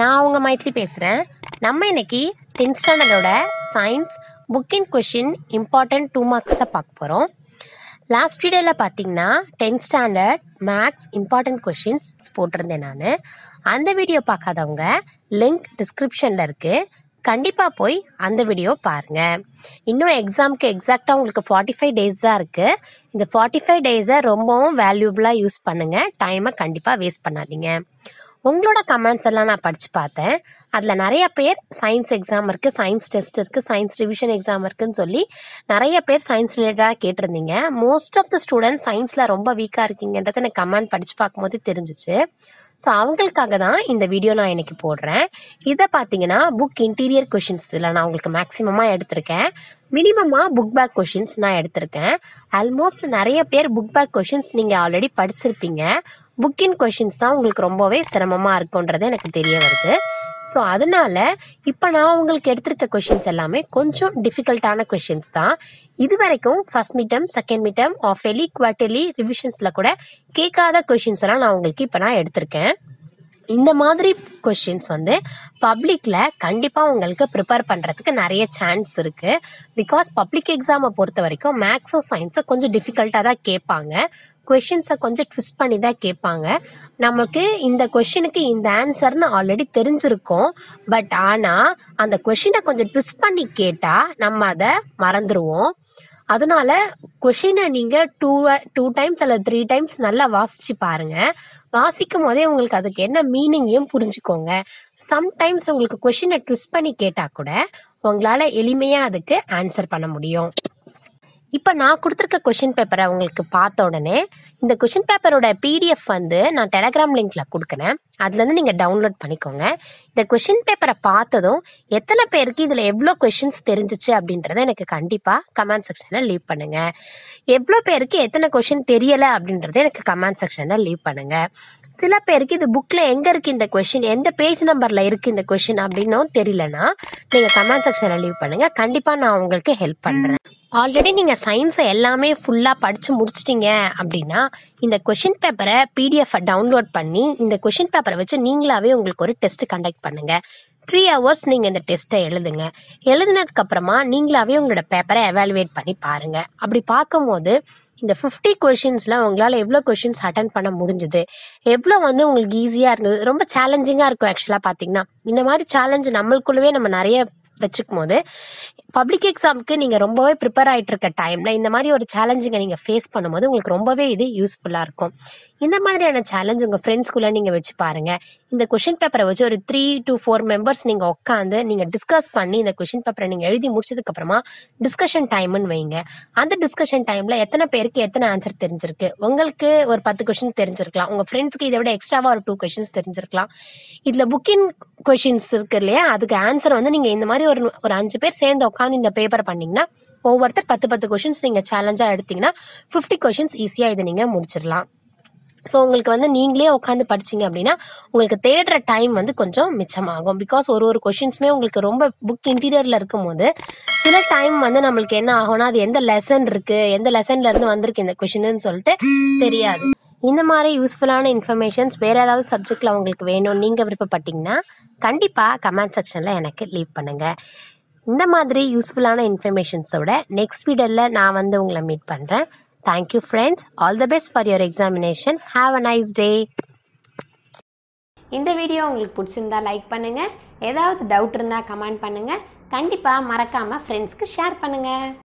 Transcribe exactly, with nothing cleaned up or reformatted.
நான் உங்கள் மைத்லி பேசுகிறேன். நம்ம இன்னைக்கு டென்த் ஸ்டாண்டர்டோட சயின்ஸ் புக்கின் கொஷின் இம்பார்ட்டன்ட் டூ மார்க்ஸ் தான் பார்க்க போகிறோம். லாஸ்ட் வீடியோவில் பார்த்தீங்கன்னா tenth standard maths important questions போட்டிருந்தேன். நான் அந்த வீடியோ பார்க்காதவங்க லிங்க் டிஸ்கிரிப்ஷனில் இருக்குது, கண்டிப்பாக போய் அந்த வீடியோ பாருங்கள். இன்னும் எக்ஸாமுக்கு எக்ஸாக்டாக உங்களுக்கு ஃபார்ட்டி ஃபைவ் டேஸ் தான் இருக்குது. இந்த ஃபார்ட்டி ஃபைவ் டேஸை ரொம்பவும் வேல்யூபிளாக யூஸ் பண்ணுங்கள். டைமை கண்டிப்பாக வேஸ்ட் பண்ணாதீங்க. உங்களோட கமெண்ட்ஸ் எல்லாம் நான் படித்து பார்த்தேன். அதில் நிறைய பேர் சயின்ஸ் எக்ஸாம் இருக்குது, சயின்ஸ் டெஸ்ட் இருக்குது, சயின்ஸ் ரிவிஷன் எக்ஸாம் இருக்குதுன்னு சொல்லி நிறைய பேர் சயின்ஸ் ரிலேட்டடாக கேட்டிருந்தீங்க. மோஸ்ட் ஆஃப் த ஸ்டூடெண்ட்ஸ் சயின்ஸில் ரொம்ப வீக்காக இருக்கீங்கன்றது எனக்கு கமெண்ட் படித்து பார்க்கும்போது தெரிஞ்சிச்சு. ஸோ அவங்களுக்காக தான் இந்த வீடியோ நான் இன்னைக்கு போடுறேன். இதை பார்த்தீங்கன்னா புக் இன்டீரியர் கொஷின்ஸ் இதில் நான் உங்களுக்கு மேக்ஸிமமாக எடுத்திருக்கேன். மினிமமாக புக் பேக் கொஷின்ஸ் நான் எடுத்திருக்கேன். ஆல்மோஸ்ட் நிறைய பேர் புக் பேக் கொஷின்ஸ் நீங்கள் ஆல்ரெடி படிச்சிருப்பீங்க. புக்கின் கொஷின்ஸ் தான் உங்களுக்கு ரொம்பவே சிரமமாக இருக்குன்றது எனக்கு தெரிய வருது. ஸோ அதனால இப்போ நான் உங்களுக்கு எடுத்திருக்க கொஷின்ஸ் எல்லாமே கொஞ்சம் டிஃபிகல்ட்டான கொஷின்ஸ் தான். இது வரைக்கும் first midterm, second midterm, half yearly, quarterly ரிவிஷன்ஸில் கூட கேட்காத கொஷின்ஸ் எல்லாம் நான் உங்களுக்கு இப்போ நான் எடுத்திருக்கேன். இந்த மாதிரி கொஷின்ஸ் வந்து பப்ளிக்கில் கண்டிப்பாக உங்களுக்கு ப்ரிப்பேர் பண்ணுறதுக்கு நிறைய சான்ஸ் இருக்குது. பிகாஸ் பப்ளிக் எக்ஸாமை பொறுத்த வரைக்கும் மேக்ஸோ சயின்ஸை கொஞ்சம் டிஃபிகல்ட்டாக தான் கேட்பாங்க. கொஷின்ஸை கொஞ்சம் ட்விஸ்ட் பண்ணி தான் கேட்பாங்க. நமக்கு இந்த கொஷினுக்கு இந்த ஆன்சர்னு ஆல்ரெடி தெரிஞ்சிருக்கும். பட் ஆனால் அந்த கொஷினை கொஞ்சம் ட்விஸ்ட் பண்ணி கேட்டால் நம்ம அதை மறந்துடுவோம். அதனால கொஷினை நீங்கள் டூ டூ டைம்ஸ் அல்லது த்ரீ டைம்ஸ் நல்லா வாசிச்சு பாருங்கள். வாசிக்கும் போதே உங்களுக்கு அதுக்கு என்ன மீனிங்கையும் புரிஞ்சுக்கோங்க. சம்டைம்ஸ் உங்களுக்கு கொஷினை ட்விஸ்ட் பண்ணி கேட்டால் கூட உங்களால் எளிமையாக அதுக்கு ஆன்சர் பண்ண முடியும். இப்போ நான் கொடுத்துருக்க கொஷின் பேப்பரை உங்களுக்கு பார்த்த உடனே இந்த கொஷின் பேப்பரோட பிடிஎஃப் வந்து நான் டெலகிராம் லிங்கில் கொடுக்குறேன். அதுலேருந்து நீங்கள் டவுன்லோட் பண்ணிக்கோங்க. இந்த கொஷின் பேப்பரை பார்த்ததும் எத்தனை பேருக்கு இதில் எவ்வளோ கொஷின்ஸ் தெரிஞ்சிச்சு அப்படின்றத எனக்கு கண்டிப்பாக கமெண்ட் செக்ஷனில் லீவ் பண்ணுங்கள். எவ்வளோ பேருக்கு எத்தனை கொஷின் தெரியலை அப்படின்றத எனக்கு கமெண்ட் செக்ஷனில் லீவ் பண்ணுங்கள். சில பேருக்கு இது புக்கில் எங்கே இருக்குது இந்த கொஷின், எந்த பேஜ் நம்பரில் இருக்குது இந்த கொஷின் அப்படின்னும் தெரியலன்னா நீங்கள் கமெண்ட் செக்ஷனில் லீவ் பண்ணுங்கள். கண்டிப்பாக நான் உங்களுக்கு ஹெல்ப் பண்ணுறேன். ஆல்ரெடி நீங்கள் சயின்ஸை எல்லாமே ஃபுல்லாக படித்து முடிச்சிட்டிங்க அப்படின்னா இந்த கொஷின் பேப்பரை பிடிஎஃபை டவுன்லோட் பண்ணி இந்த கொஷின் பேப்பரை வச்சு நீங்களாகவே உங்களுக்கு ஒரு டெஸ்ட்டு கண்டக்ட் பண்ணுங்கள். த்ரீ ஹவர்ஸ் நீங்கள் இந்த டெஸ்ட்டை எழுதுங்க. எழுதுனதுக்கப்புறமா நீங்களாகவே உங்களோட பேப்பரை எவாலுவேட் பண்ணி பாருங்கள். அப்படி பார்க்கும்போது இந்த ஃபிஃப்டி கொஷின்ஸில் உங்களால் எவ்வளோ கொஷின்ஸ் அட்டன் பண்ண முடிஞ்சுது, எவ்வளோ வந்து உங்களுக்கு ஈஸியாக இருந்தது, ரொம்ப சேலஞ்சிங்காக இருக்கும். ஆக்சுவலாக பார்த்தீங்கன்னா இந்த மாதிரி சேலஞ்சு நம்மளுக்குள்ளவே நம்ம நிறைய வச்சுக்கும் போது பப்ளிக் எக்ஸாமுக்கு நீங்கள் ரொம்பவே ப்ரிப்பேர் ஆகிட்டு இருக்க டைமில் இந்த மாதிரி ஒரு சேலஞ்சிங்கை நீங்கள் ஃபேஸ் பண்ணும்போது உங்களுக்கு ரொம்பவே இது யூஸ்ஃபுல்லாக இருக்கும். இந்த மாதிரியான சேலஞ்ச் உங்கள் ஃப்ரெண்ட்ஸ்குள்ளே நீங்கள் வச்சு பாருங்கள். இந்த கொஷின் பேப்பரை வச்சு ஒரு த்ரீ டு ஃபோர் மெம்பர்ஸ் நீங்கள் உட்காந்து நீங்கள் டிஸ்கஸ் பண்ணி இந்த கொஷின் பேப்பரை நீங்கள் எழுதி முடிச்சதுக்கப்புறமா டிஸ்கஷன் டைம்னு வைங்க. அந்த டிஸ்கஷன் டைமில் எத்தனை பேருக்கு எத்தனை ஆன்சர் தெரிஞ்சிருக்கு, உங்களுக்கு ஒரு பத்து கொஷின் தெரிஞ்சிருக்கலாம், உங்கள் ஃப்ரெண்ட்ஸ்க்கு இதை விட எக்ஸ்ட்ராவாக ஒரு டூ கொஷின்ஸ் தெரிஞ்சிருக்கலாம். இதில் புக்கின் கொஷின்ஸ் இருக்கு இல்லையா, அதுக்கு ஆன்சர் வந்து நீங்கள் இந்த மாதிரி ஒரு ஒரு அஞ்சு பேர் சேர்ந்து உட்காந்து இந்த பேப்பர் பண்ணிங்கன்னா ஒவ்வொருத்தர் பத்து பத்து கொஷின்ஸ் நீங்கள் சேலஞ்சாக எடுத்தீங்கன்னா ஃபிஃப்டி கொஷின்ஸ் ஈஸியாக இதை நீங்கள் முடிச்சிடலாம். ஸோ உங்களுக்கு வந்து நீங்களே உட்காந்து படிச்சிங்க அப்படின்னா உங்களுக்கு தேடுற டைம் வந்து கொஞ்சம் மிச்சமாகும். பிகாஸ் ஒரு ஒரு கொஷின்ஸுமே உங்களுக்கு ரொம்ப புக் இன்டீரியரில் இருக்கும் போது சில டைம் வந்து நம்மளுக்கு என்ன ஆகும்னா அது எந்த லெசன் இருக்குது, எந்த லெசன்லேருந்து வந்திருக்கு இந்த கொஷின்னு சொல்லிட்டு தெரியாது. இந்த மாதிரி யூஸ்ஃபுல்லான இன்ஃபர்மேஷன்ஸ் வேறு ஏதாவது சப்ஜெக்டில் உங்களுக்கு வேணும், நீங்கள் விருப்பப்பட்டீங்கன்னா கண்டிப்பாக கமெண்ட் செக்ஷனில் எனக்கு லீவ் பண்ணுங்கள். இந்த மாதிரி யூஸ்ஃபுல்லான இன்ஃபர்மேஷன்ஸோட நெக்ஸ்ட் வீடியோவில் நான் வந்து உங்களை மீட் பண்ணுறேன். Thank you friends. All the best for your examination. Have a nice day. இந்த வீடியோ உங்களுக்கு பிடிச்சிருந்தா லைக் பண்ணுங்கள். ஏதாவது டவுட் இருந்தால் கமெண்ட் பண்ணுங்கள். கண்டிப்பாக மறக்காமல் ஃப்ரெண்ட்ஸ்க்கு ஷேர் பண்ணுங்கள்.